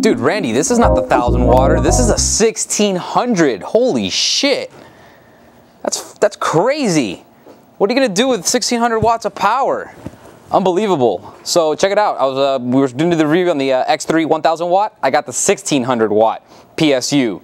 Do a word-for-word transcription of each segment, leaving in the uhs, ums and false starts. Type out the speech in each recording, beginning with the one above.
Dude, Randy, this is not the thousand water. This is a sixteen hundred. Holy shit. That's, that's crazy. What are you gonna do with sixteen hundred watts of power? Unbelievable. So check it out. I was, uh, we were doing the review on the uh, X three one thousand watt. I got the sixteen hundred watt P S U.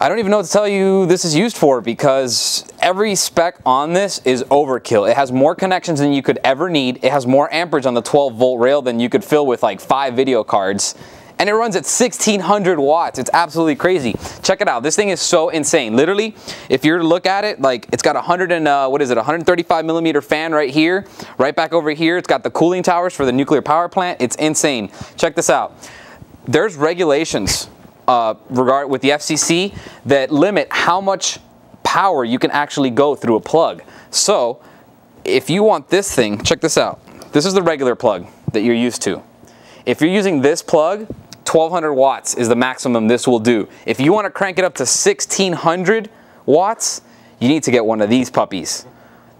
I don't even know what to tell you this is used for, because every spec on this is overkill. It has more connections than you could ever need. It has more amperage on the twelve volt rail than you could fill with like five video cards. And it runs at sixteen hundred watts. It's absolutely crazy. Check it out. This thing is so insane. Literally, if you're to look at it, like it's got one hundred and uh, what is it? one hundred thirty-five millimeter fan right here, right back over here. It's got the cooling towers for the nuclear power plant. It's insane. Check this out. There's regulations uh, regard with the F C C that limit how much power you can actually go through a plug. So, if you want this thing, check this out. This is the regular plug that you're used to. If you're using this plug, twelve hundred watts is the maximum this will do. If you want to crank it up to sixteen hundred watts, you need to get one of these puppies.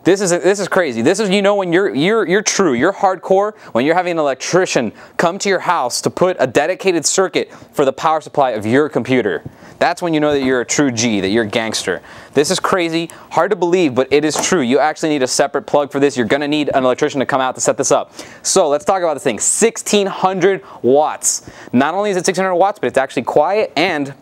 This is, this is crazy. This is, you know, when you're, you're, you're true, you're hardcore, when you're having an electrician come to your house to put a dedicated circuit for the power supply of your computer. That's when you know that you're a true G, that you're a gangster. This is crazy, hard to believe, but it is true. You actually need a separate plug for this. You're gonna need an electrician to come out to set this up. So let's talk about this thing, sixteen hundred watts. Not only is it sixteen hundred watts, but it's actually quiet, and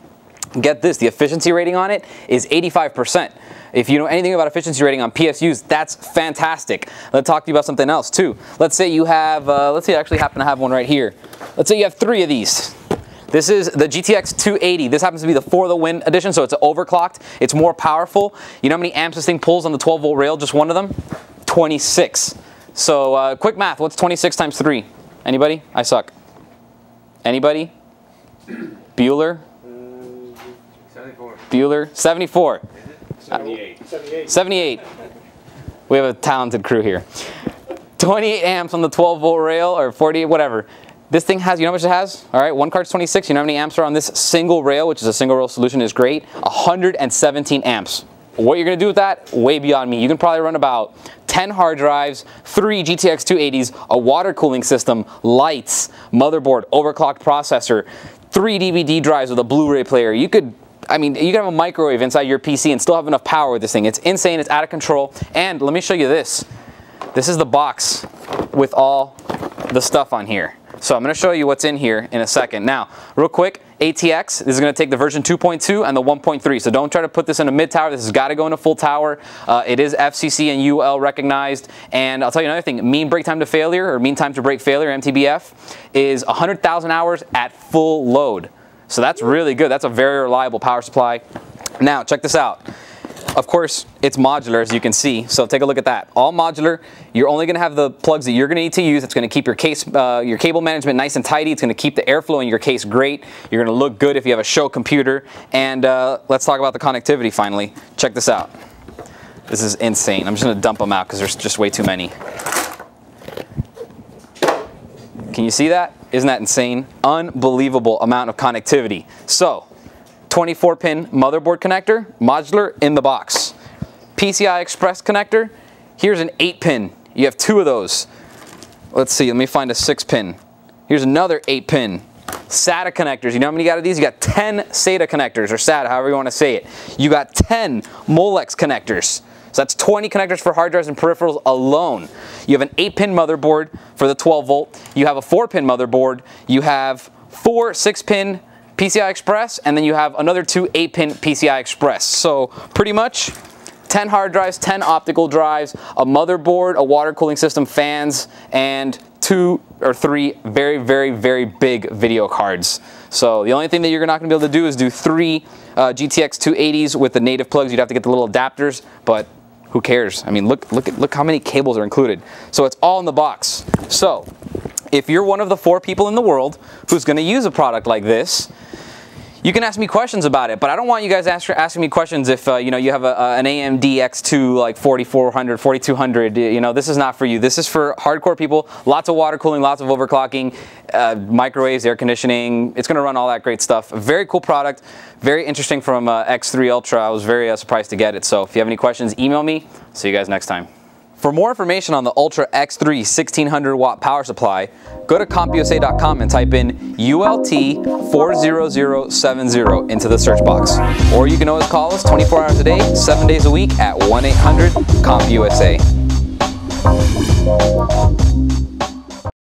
get this, the efficiency rating on it is eighty-five percent. If you know anything about efficiency rating on P S Us, that's fantastic. Let's talk to you about something else too. Let's say you have, uh, let's say I actually happen to have one right here. Let's say you have three of these. This is the G T X two eighty. This happens to be the For the Win edition, so it's overclocked. It's more powerful. You know how many amps this thing pulls on the twelve volt rail, just one of them? twenty-six. So uh, quick math, what's twenty-six times three? Anybody? I suck. Anybody? Bueller? seventy-four. Bueller? seventy-four. seventy-eight. seventy-eight. We have a talented crew here. twenty-eight amps on the twelve volt rail, or forty-eight, whatever. This thing has, you know how much it has? All right, one card's twenty-six. You know how many amps are on this single rail, which is a single rail solution, is great. one hundred seventeen amps. What you're gonna do with that, way beyond me. You can probably run about ten hard drives, three G T X two eighties, a water cooling system, lights, motherboard, overclocked processor, three D V D drives with a Blu-ray player. You could, I mean, you can have a microwave inside your P C and still have enough power with this thing. It's insane, it's out of control. And let me show you this. This is the box with all the stuff on here. So I'm gonna show you what's in here in a second. Now, real quick, A T X, this is gonna take the version two point two and the one point three. So don't try to put this in a mid tower. This has gotta go in a full tower. Uh, it is F C C and U L recognized. And I'll tell you another thing, mean break time to failure, or mean time to break failure, M T B F, is one hundred thousand hours at full load. So that's really good. That's a very reliable power supply. Now, check this out. Of course, it's modular, as you can see, so take a look at that. All modular, you're only gonna have the plugs that you're gonna need to use. It's gonna keep your case, uh, your cable management nice and tidy. It's gonna keep the airflow in your case great. You're gonna look good if you have a show computer. And uh, let's talk about the connectivity finally. Check this out. This is insane. I'm just gonna dump them out because there's just way too many. Can you see that? Isn't that insane? Unbelievable amount of connectivity. So, twenty-four pin motherboard connector, modular in the box. P C I Express connector, here's an eight pin. You have two of those. Let's see, let me find a six pin. Here's another eight pin. SATA connectors, you know how many you got of these? You got ten SATA connectors, or SATA, however you want to say it. You got ten Molex connectors. So that's twenty connectors for hard drives and peripherals alone. You have an eight pin motherboard for the twelve volt. You have a four pin motherboard. You have four six pin P C I Express, and then you have another two eight pin P C I Express. So pretty much ten hard drives, ten optical drives, a motherboard, a water cooling system, fans, and two or three very, very, very big video cards. So the only thing that you're not gonna be able to do is do three uh, G T X two eighties with the native plugs. You'd have to get the little adapters, but who cares? I mean, look, look, look how many cables are included. So it's all in the box. So if you're one of the four people in the world who's gonna use a product like this, you can ask me questions about it, but I don't want you guys ask, asking me questions if uh, you know, you have a, a, an A M D X two, like forty-four hundred, forty-two hundred, you know, this is not for you. This is for hardcore people, lots of water cooling, lots of overclocking, uh, microwaves, air conditioning. It's gonna run all that great stuff. A very cool product, very interesting from uh, X three Ultra. I was very uh, surprised to get it. So if you have any questions, email me. See you guys next time. For more information on the Ultra X three sixteen hundred watt power supply, go to CompUSA dot com and type in U L T four zero zero seven zero into the search box. Or you can always call us twenty-four hours a day, seven days a week at one eight hundred CompUSA.